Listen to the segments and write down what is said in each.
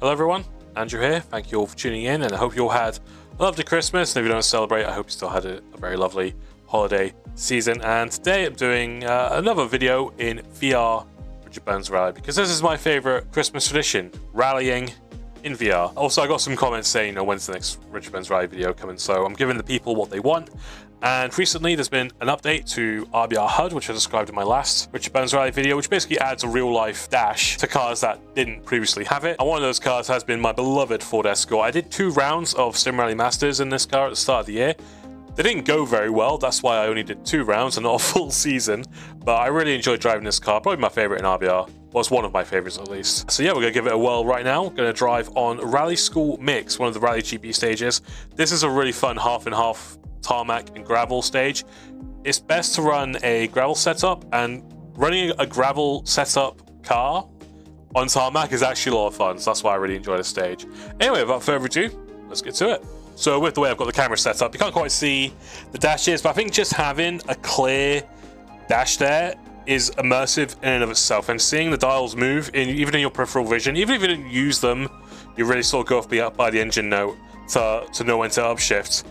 Hello everyone, Andrew here. Thank you all for tuning in, and I hope you all had a lovely Christmas, and if you don't celebrate, I hope you still had a very lovely holiday season. And today I'm doing another video in VR Richard Burns Rally, because this is my favorite Christmas tradition, rallying in VR. Also, I got some comments saying, when's the next Richard Burns Rally video coming? So I'm giving the people what they want. And recently there's been an update to RBR HUD, which I described in my last Richard Burns Rally video, which basically adds a real life dash to cars that didn't previously have it. And one of those cars has been my beloved Ford Escort. I did 2 rounds of Stim Rally Masters in this car at the start of the year. They didn't go very well, that's why I only did 2 rounds and not a full season, but I really enjoyed driving this car. Probably my favorite in RBR, was one of my favorites at least. So yeah, we're gonna give it a whirl right now. Gonna drive on Rally School Mix, one of the Rally GP stages. This is a really fun half and half tarmac and gravel stage. It's best to run a gravel setup, and running a gravel setup car on tarmac is actually a lot of fun, so that's why I really enjoy this stage. Anyway, without further ado, let's get to it. So with the way I've got the camera set up, you can't quite see the dashes, but I think just having a clear dash there is immersive in and of itself, and seeing the dials move in, even in your peripheral vision, even if you didn't use them, you really sort of go off by the engine note to know when to upshift.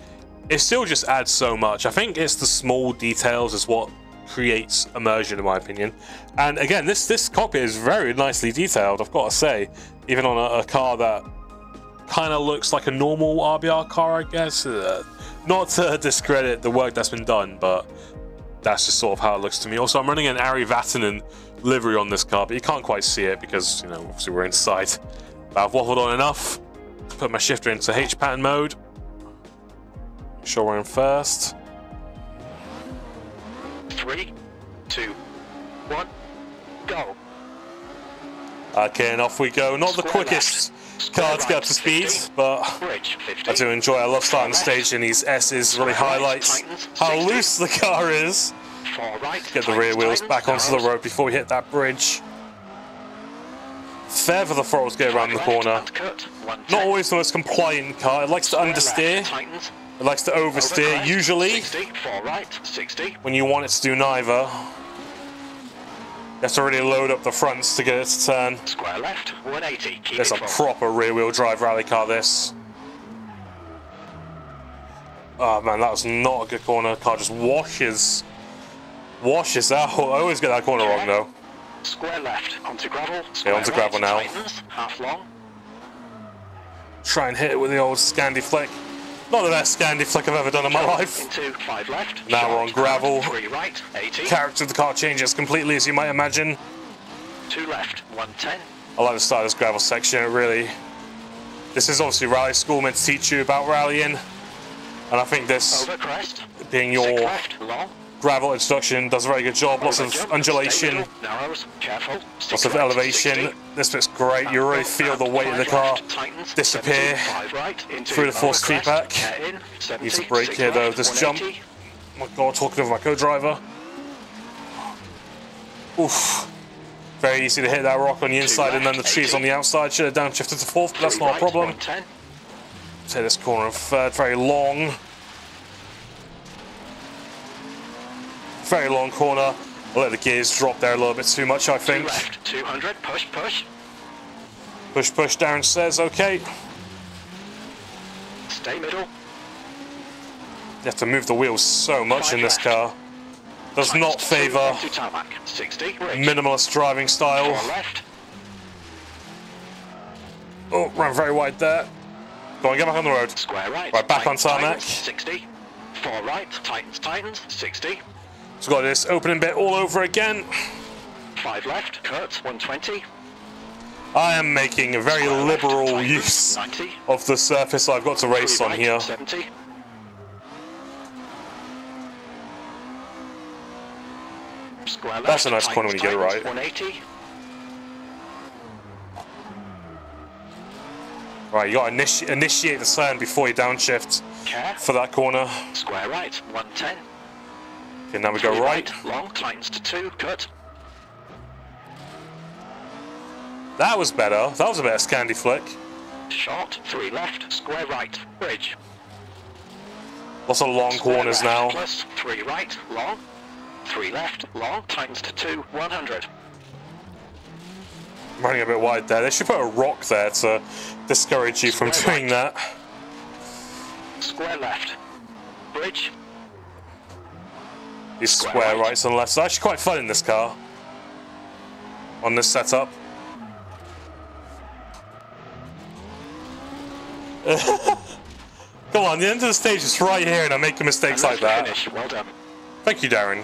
It still just adds so much. I think it's the small details is what creates immersion, in my opinion. And again, this cockpit is very nicely detailed, I've got to say, even on a car that kind of looks like a normal RBR car, I guess. Not to discredit the work that's been done, but that's just sort of how it looks to me. Also, I'm running an Ari Vatanen livery on this car, but you can't quite see it because, obviously we're inside. But I've waffled on enough. Put my shifter into H pattern mode. Make sure we're in first. 3, 2, 1, go. Okay, and off we go. Not the quickest car to get up to speed, but I do enjoy. I love starting the stage in these S's, really highlights how loose the car is. Get the rear wheels back onto the road before we hit that bridge. Fair for the throttle to go around the corner. Not always the most compliant car. It likes to understeer, it likes to oversteer, usually when you want it to do neither. You have to really load up the fronts to get it to turn. Square left, 180. Keep There's a proper rear-wheel drive rally car, this. Oh man, that was not a good corner. The car just washes out. I always get that corner wrong, though. Square left, onto gravel. Square onto gravel now. Titans, half long. Try and hit it with the old Scandi flick. Not the best Scandi flick I've ever done in my life. Into 5 left. Now we're on gravel. 3 right, 80. Character of the car changes completely, as you might imagine. 2 left, 110. I like the start of this gravel section. It really. This is obviously rally school meant to teach you about rallying, and I think this being your left, gravel introduction does a very good job. Lots of undulation, lots of elevation. This bit's great. You really feel the weight of the car disappear through the forced feedback. Need to brake here though. This jump. Oh my god, talking over my co-driver. Oof. Very easy to hit that rock on the inside and then the trees on the outside. Should have downshifted to 4th, but that's not a problem. Take this corner of 3rd. Very long. Very long corner. I'll let the gears drop there a little bit too much, I think. 2 left, 200, push, push. Push, push, Darren says, okay. Stay middle. You have to move the wheels so much in this car. Does not favour minimalist driving style. Oh, ran very wide there. Go on, get back on the road. Square right. Right, back on tarmac. 60. 4 right, Titans, Titans, 60. So got this opening bit all over again. 5 left, Kurt, 120. I am making a very liberal use of the surface I've got to race on here. 70. That's a nice corner when you get right. 180. Right, you got to initiate the turn before you downshift for that corner. Square right, 110. Okay, now we go right. Long, tightens to 2, cut. That was better. That was a better Scandi flick. Short, 3 left, square right, bridge. Lots of long corners now. 3 right, long. 3 left, long, tightens to 2, 100. running a bit wide there. They should put a rock there to discourage you from doing that. Square left. Bridge. These square rights and lefts. Actually quite fun in this car. On this setup. Come on, the end of the stage is right here and I'm making mistakes like that. Finish. Well done. Thank you, Darren.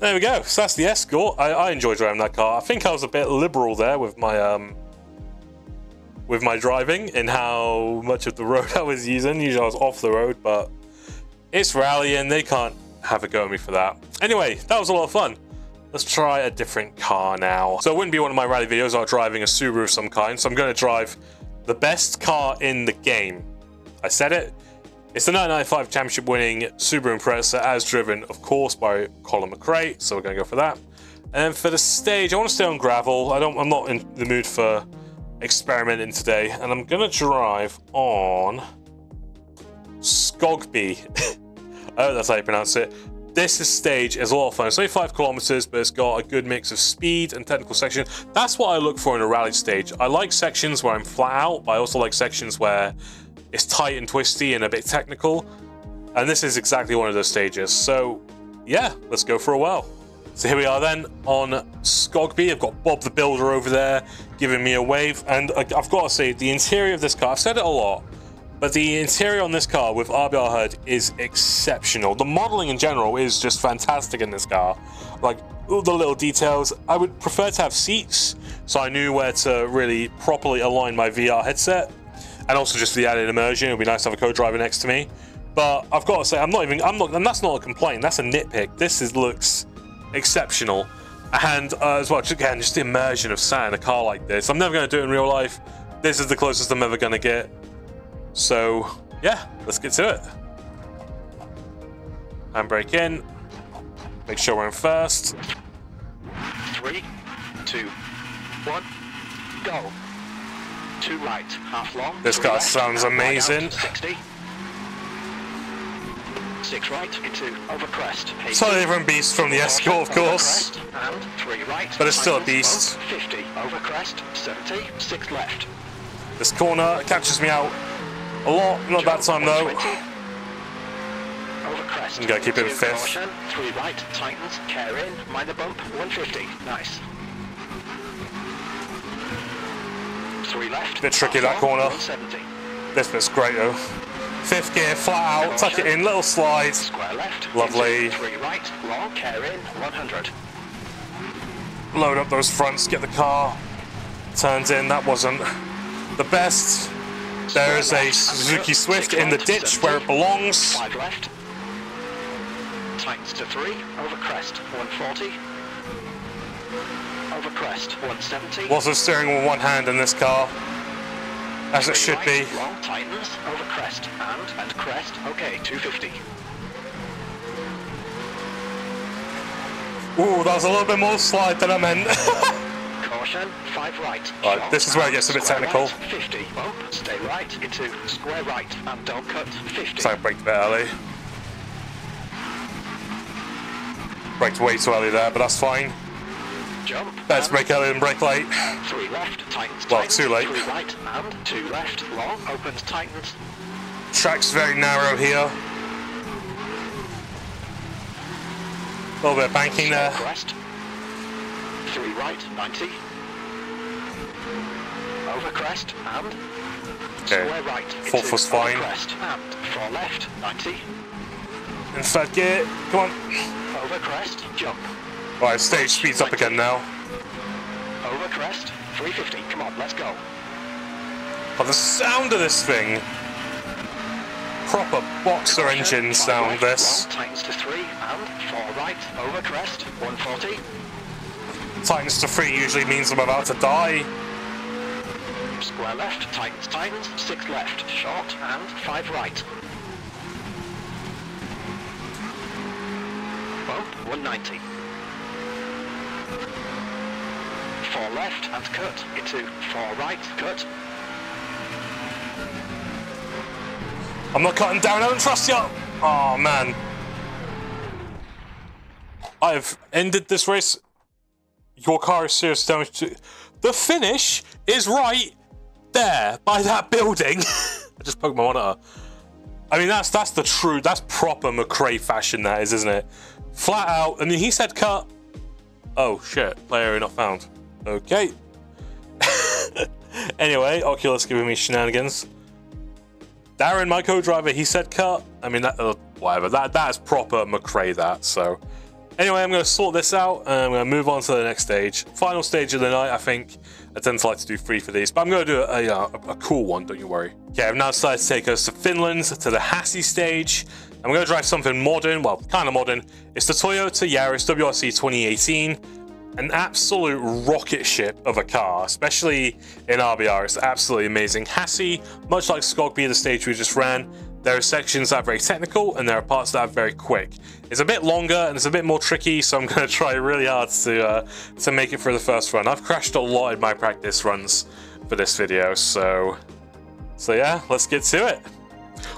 There we go. So that's the Escort. I enjoyed driving that car. I think I was a bit liberal there with my driving and how much of the road I was using. Usually I was off the road, but it's rallying. They can't have a go at me for that. Anyway, that was a lot of fun. Let's try a different car now. So it wouldn't be one of my rally videos without driving a Subaru of some kind. So I'm going to drive the best car in the game. I said it. It's the 1995 championship winning Subaru Impreza, as driven, of course, by Colin McRae. So we're going to go for that. And then for the stage, I want to stay on gravel. I'm not in the mood for experimenting today. And I'm going to drive on Skogby. I hope that's how you pronounce it. This stage is a lot of fun. It's only 5 kilometers, but it's got a good mix of speed and technical section. That's what I look for in a rally stage. I like sections where I'm flat out, but I also like sections where it's tight and twisty and a bit technical. And this is exactly one of those stages. So yeah, let's go for a while. So here we are then on Skogby. I've got Bob the Builder over there giving me a wave. And I've got to say, the interior of this car, I've said it a lot, but the interior on this car with RBR HUD is exceptional. The modeling in general is just fantastic in this car. Like all the little details. I would prefer to have seats, so I knew where to really properly align my VR headset. And also just the added immersion, it would be nice to have a co-driver next to me. But I've got to say, and that's not a complaint, that's a nitpick. This looks exceptional. And as well, again, just the immersion of sat in a car like this. I'm never going to do it in real life. This is the closest I'm ever going to get. So yeah, let's get to it. Handbrake in. Make sure we're in first. 3, 2, 1, go. 2 right, half long. This car sounds amazing. 60. 6 right into over crest. Slightly different beast from the Escort, of course. 3 right, but it's still a beast. 50 over crest. 70. 6 left. This corner catches me out a lot. Not that time though. I'm gonna keep it in 5th. 3 right, tightens, care in, minor bump, 150. Nice. 3 left. Bit tricky that corner. This bit's great though. 5th gear, flat out, tuck it in, little slide. Square left. Lovely. 3 right, long, care in, 100. Load up those fronts, get the car turned in. That wasn't the best. There is a Suzuki Swift in the ditch where it belongs. 5 left. Tightens to 3, over crest, 140. Over crest, 170. Lots of steering with one hand in this car, as it should be. Long tightens, over crest, and crest, okay, 250. Ooh, that was a little bit more slide than I meant. Caution, 5 right. Right, this is where it gets a bit technical. 50, bump, stay right into square right and don't cut. 50. So I braked a bit early. Braked way too early there, but that's fine. Jump. Better to brake early than brake late. 3 left, tightens. Well, too late. 3 right and 2 left, long, opens, tightens. Track's very narrow here. A little bit of banking there. 3 right, 90. Over crest, and square right. 4th was fine. And 4 left, 90. In 3rd gear, come on. Over crest, jump. Right, stage speeds up again now. Over crest, 350, come on, let's go. Oh, the sound of this thing. Proper boxer engine sound, this. Tightens to 3, and 4 right, over crest, 140. Tightens to 3 usually means I'm about to die. Square left, tightens, tightens, 6 left, short, and 5 right. Bump, 190. 4 left, and cut, into 4 right, cut. I'm not cutting down, I don't trust you! Oh man. I've ended this race your car is serious damage to... The finish is right there by that building. I just poked my monitor. I mean, that's the true, that's proper McRae fashion, that is, isn't it? Flat out. I mean, he said cut. Oh, shit. Player area not found. Okay. Anyway, Oculus giving me shenanigans. Darren, my co-driver, he said cut. I mean, that, whatever. That is proper McRae, that, so... Anyway, I'm going to sort this out, and I'm going to move on to the next stage. Final stage of the night, I think. I tend to like to do three for these, but I'm going to do a cool one, don't you worry. Okay, I've now decided to take us to Finland, to the Hassi stage. I'm going to drive something modern, well, kind of modern. It's the Toyota Yaris WRC 2018. An absolute rocket ship of a car, especially in RBR. It's absolutely amazing. Hassi, much like Skogby, the stage we just ran, there are sections that are very technical and there are parts that are very quick. It's a bit longer and it's a bit more tricky, so I'm going to try really hard to make it through the first run. I've crashed a lot in my practice runs for this video, so yeah, let's get to it.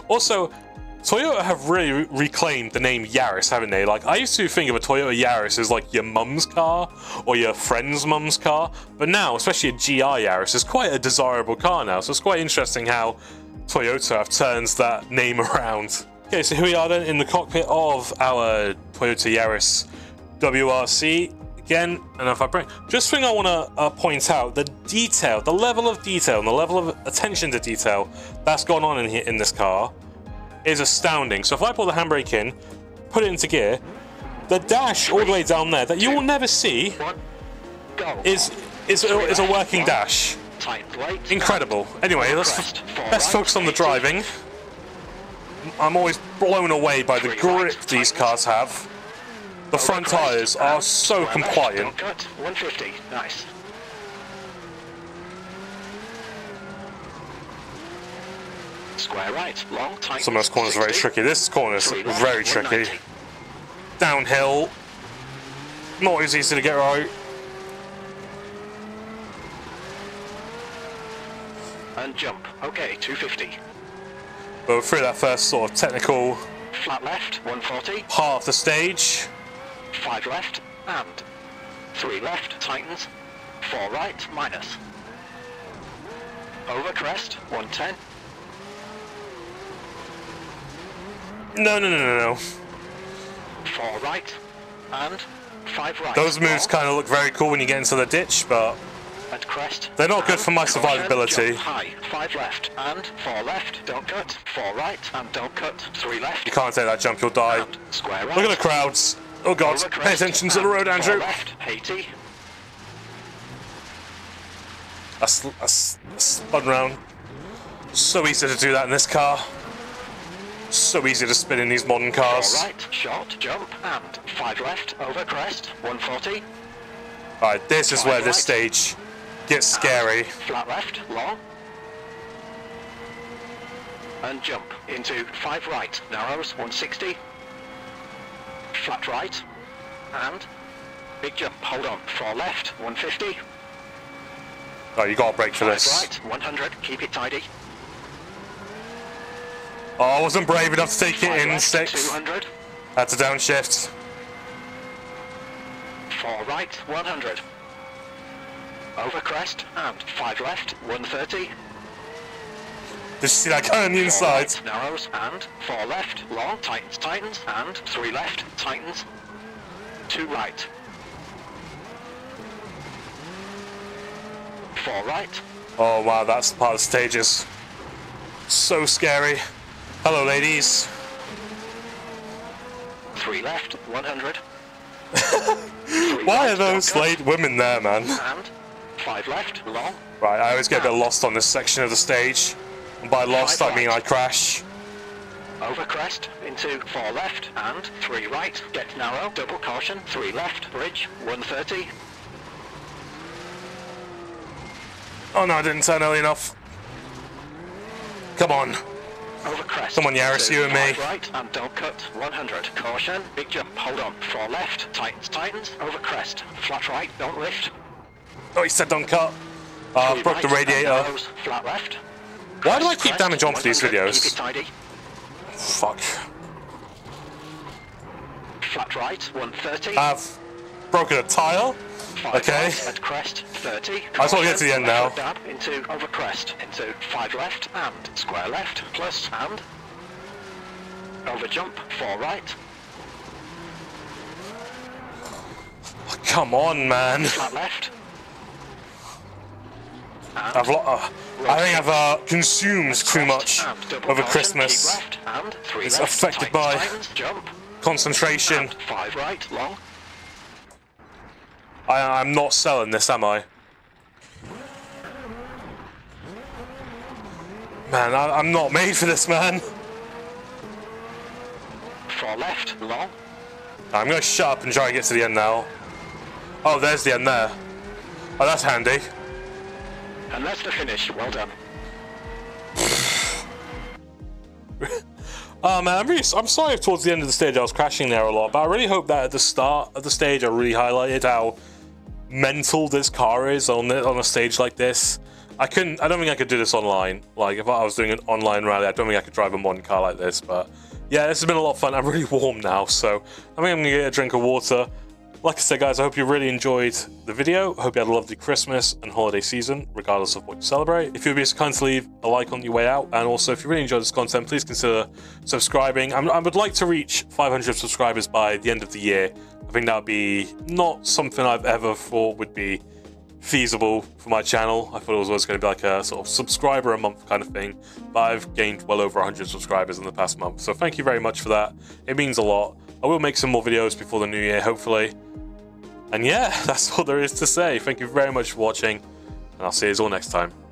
Also, Toyota have really reclaimed the name Yaris, haven't they? Like, I used to think of a Toyota Yaris as like your mum's car or your friend's mum's car, but now, especially a GR Yaris, is quite a desirable car now, so it's quite interesting how Toyota have turned that name around. Okay, so here we are then in the cockpit of our Toyota Yaris WRC again. And if I bring, just thing I want to point out, the detail, the level of detail and the level of attention to detail that's gone on in here in this car is astounding. So if I pull the handbrake in, put it into gear, the dash all the way down there that you will never see is a working dash. Incredible. Anyway, let's focus on the driving. I'm always blown away by the grip these cars have. The front tires are so compliant. Nice. Square right. Long tight. Some of those corners are very tricky. This corner is very tricky. Downhill. Not as easy to get right. And jump. Okay, 250. But through that first sort of technical flat left, 140. Part of the stage. 5 left and 3 left tightens. 4 right minus. Over crest, 110. No. 4 right and 5 right. Those moves kind of look very cool when you get into the ditch, but crest. They're not good for my survivability. High. 5 left and 4 left. Don't cut. 4 right and don't cut. 3 left. You can't take that jump, you'll die. Right. Look at the crowds. Oh god, pay attention to the road, Andrew. Left. 80. I spun round. So easy to do that in this car. So easy to spin in these modern cars. 4 right, short, jump, and 5 left, over crest, 140. Alright, this is where this stage gets scary. And flat left, long. And jump into 5 right, narrows, 160. Flat right. And big jump, hold on. 4 left, 150. Oh, you gotta brake for this. 5 right, 100, keep it tidy. Oh, I wasn't brave enough to take it in. 6. 200. Had to downshift. 4 right, 100. Over crest and 5 left, 130. Did you see that guy on the inside? Right, narrows and 4 left, long, tightens, tightens, and 3 left, tightens, 2 right. 4 right. Oh wow, that's the part of the stages. So scary. Hello ladies. 3 left, 100. Why are those late women there, man? And 5 left, long. Right, I always get a bit lost on this section of the stage. And by lost, I mean I crash. Over crest, into 4 left, and 3 right. Get narrow, double caution, 3 left, bridge, 130. Oh no, I didn't turn early enough. Come on. Over crest. Someone Yaris, you and me. Right and don't cut. 100. Caution. Big jump. Hold on. 4 left. Tightens. Tightens. Over crest. Flat right. Don't lift. Oh, he said don't cut. I broke the radiator. Flat left. Why do I keep damage on for these videos? Fuck. Flat right. 130. I've broken a tire. Okay. At crest 30. I just want to get to the end now. Dab into over crest into 5 left and square left plus and over jump 4 right. Oh, come on, man. Flat left. I think I've consumed too much over Christmas. It's affected by concentration. I'm not selling this, am I? Man, I'm not made for this, man. 4 left, long. I'm going to shut up and try and get to the end now. Oh, there's the end there. Oh, that's handy. And that's the finish. Well done. Oh man, I'm sorry if towards the end of the stage I was crashing there a lot, but I really hope that at the start of the stage I really highlighted how mental this car is on a stage like this. I don't think I could do this online. Like, if I was doing an online rally, I don't think I could drive a modern car like this. But yeah, this has been a lot of fun. I'm really warm now, so I think I'm gonna get a drink of water. Like I said, guys, I hope you really enjoyed the video. I hope you had a lovely Christmas and holiday season, regardless of what you celebrate. If you'd be so kind to leave a like on your way out, and also if you really enjoyed this content, please consider subscribing. I would like to reach 500 subscribers by the end of the year. I think that would be not something I've ever thought would be feasible for my channel. I thought it was always going to be like a sort of subscriber a month kind of thing, but I've gained well over 100 subscribers in the past month, so thank you very much for that. It means a lot. I will make some more videos before the new year, hopefully. And yeah, that's all there is to say. Thank you very much for watching, and I'll see you all next time.